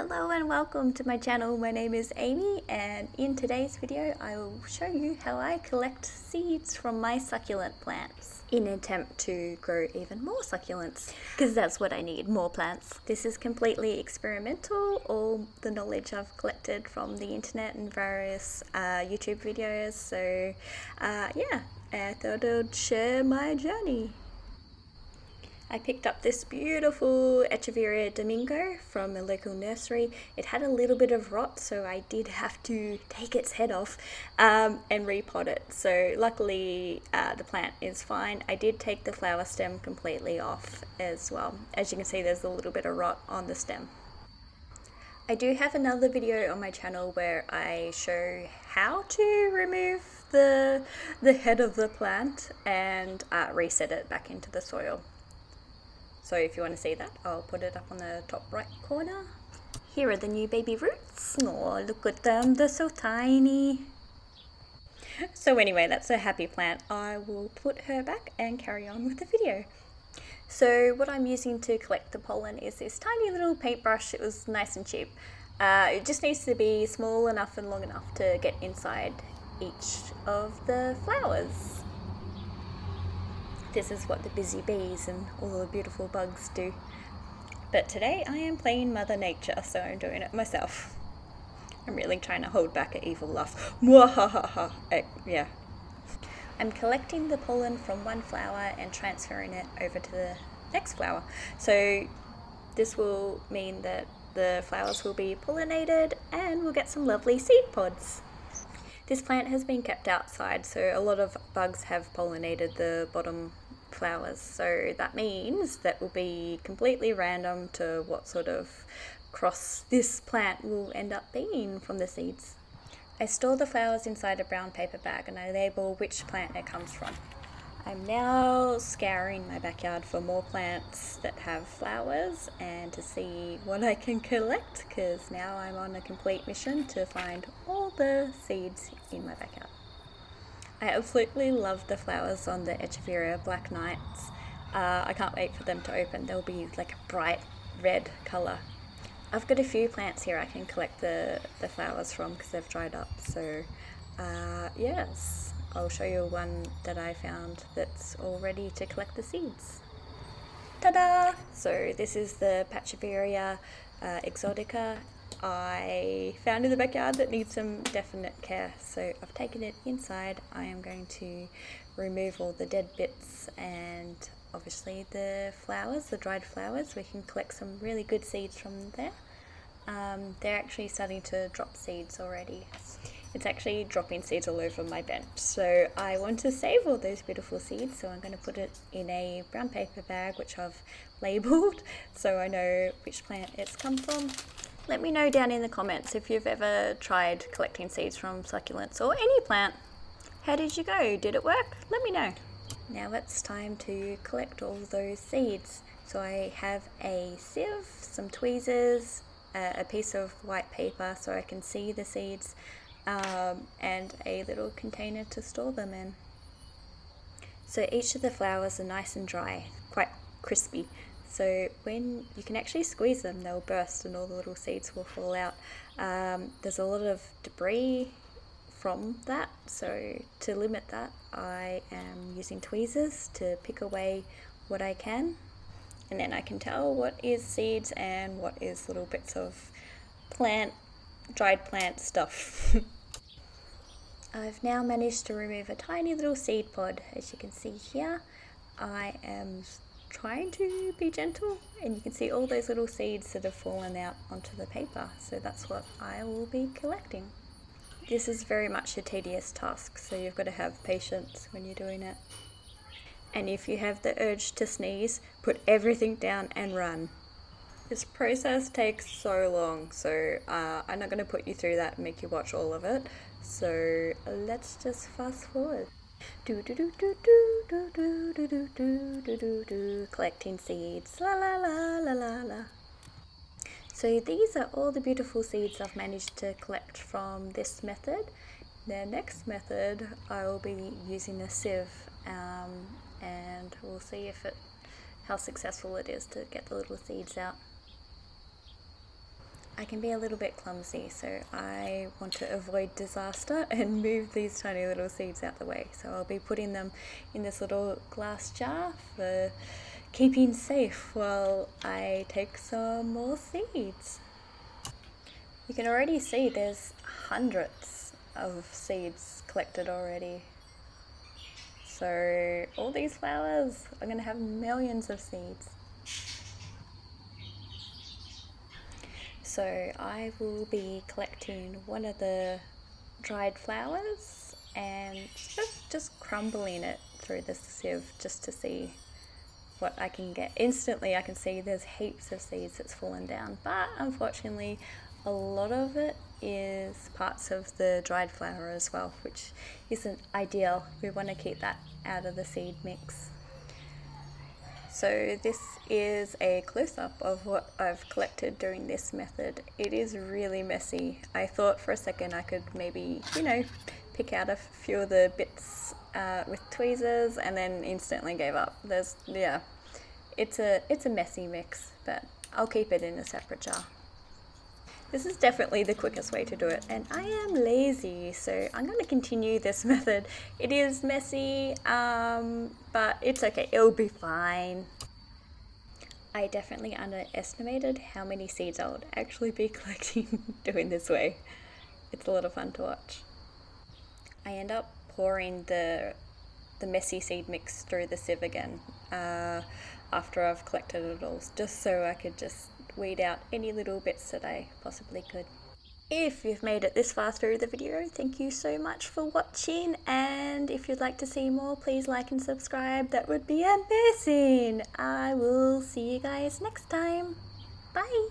Hello and welcome to my channel. My name is Amy and in today's video I will show you how I collect seeds from my succulent plants in an attempt to grow even more succulents, because that's what I need, more plants. This is completely experimental. All the knowledge I've collected from the internet and various YouTube videos, so yeah, I thought I'd share my journey. I picked up this beautiful Echeveria Domingo from a local nursery. It had a little bit of rot, so I did have to take its head off and repot it. So luckily the plant is fine. I did take the flower stem completely off as well. As you can see, there's a little bit of rot on the stem. I do have another video on my channel where I show how to remove the head of the plant and reset it back into the soil. So if you want to see that, I'll put it up on the top right corner. Here are the new baby roots. Oh, look at them, they're so tiny. So anyway, that's a happy plant. I will put her back and carry on with the video. So what I'm using to collect the pollen is this tiny little paintbrush. It was nice and cheap. It just needs to be small enough and long enough to get inside each of the flowers. This is what the busy bees and all the beautiful bugs do. But today I am playing Mother Nature, so I'm doing it myself. I'm really trying to hold back an evil laugh. Mwahahaha. Yeah. I'm collecting the pollen from one flower and transferring it over to the next flower. So this will mean that the flowers will be pollinated and we'll get some lovely seed pods. This plant has been kept outside, so a lot of bugs have pollinated the bottom flowers, so that means that will be completely random to what sort of cross this plant will end up being from the seeds. I store the flowers inside a brown paper bag and I label which plant it comes from. I'm now scouring my backyard for more plants that have flowers and to see what I can collect, because now I'm on a complete mission to find all the seeds in my backyard. I absolutely love the flowers on the Echeveria Black Knights. I can't wait for them to open. They'll be like a bright red colour. I've got a few plants here I can collect the flowers from because they've dried up, so yes. I'll show you one that I found that's all ready to collect the seeds. Ta-da! So this is the Pacheveria exotica I found in the backyard that needs some definite care. So I've taken it inside. I am going to remove all the dead bits and obviously the flowers, the dried flowers. We can collect some really good seeds from there. They're actually starting to drop seeds already. It's actually dropping seeds all over my bench, so I want to save all those beautiful seeds, so I'm going to put it in a brown paper bag which I've labelled so I know which plant it's come from. Let me know down in the comments if you've ever tried collecting seeds from succulents or any plant. How did you go? Did it work? Let me know. Now it's time to collect all those seeds. So I have a sieve, some tweezers, a piece of white paper so I can see the seeds, and a little container to store them in. So each of the flowers are nice and dry, quite crispy, so when you can actually squeeze them they'll burst and all the little seeds will fall out. There's a lot of debris from that, so to limit that I am using tweezers to pick away what I can, and then I can tell what is seeds and what is little bits of dried plant stuff. I've now managed to remove a tiny little seed pod, as you can see here. I am trying to be gentle and you can see all those little seeds that have fallen out onto the paper, so that's what I will be collecting. This is very much a tedious task, so you've got to have patience when you're doing it. And if you have the urge to sneeze, put everything down and run. This process takes so long, so I'm not going to put you through that and make you watch all of it. So let's just fast forward. Collecting seeds, la la la la la la. So these are all the beautiful seeds I've managed to collect from this method. The next method, I will be using a sieve, and we'll see if how successful it is to get the little seeds out. I can be a little bit clumsy, so I want to avoid disaster and move these tiny little seeds out the way. So I'll be putting them in this little glass jar for keeping safe while I take some more seeds. You can already see there's hundreds of seeds collected already. So all these flowers are going to have millions of seeds. So I will be collecting one of the dried flowers and just crumbling it through the sieve just to see what I can get. Instantly I can see there's heaps of seeds that's fallen down, but unfortunately a lot of it is parts of the dried flower as well, which isn't ideal. We want to keep that out of the seed mix. So this is a close-up of what I've collected during this method. It is really messy. I thought for a second I could maybe, you know, pick out a few of the bits with tweezers, and then instantly gave up. There's, yeah, it's a messy mix, but I'll keep it in a separate jar. This is definitely the quickest way to do it, and I am lazy, so I'm going to continue this method. It is messy, but it's okay, it'll be fine. I definitely underestimated how many seeds I would actually be collecting doing this way. It's a lot of fun to watch. I end up pouring the messy seed mix through the sieve again after I've collected it all, just so I could just weed out any little bits that I possibly could. If you've made it this far through the video, thank you so much for watching, and if you'd like to see more, please like and subscribe. That would be amazing. I will see you guys next time. Bye.